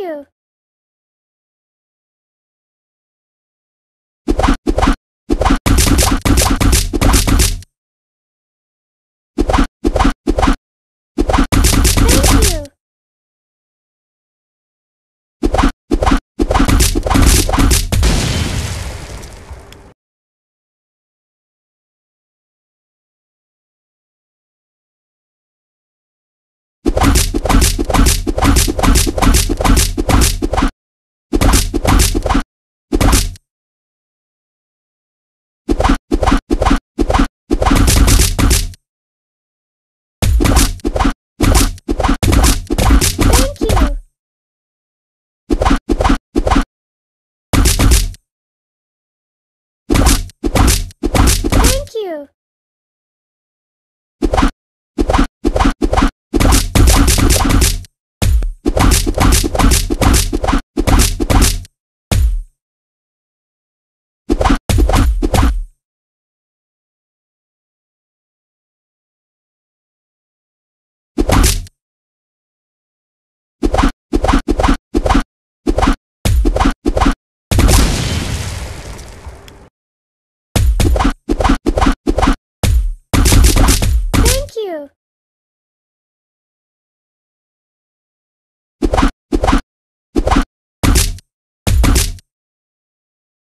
you. Thank you. Thank you.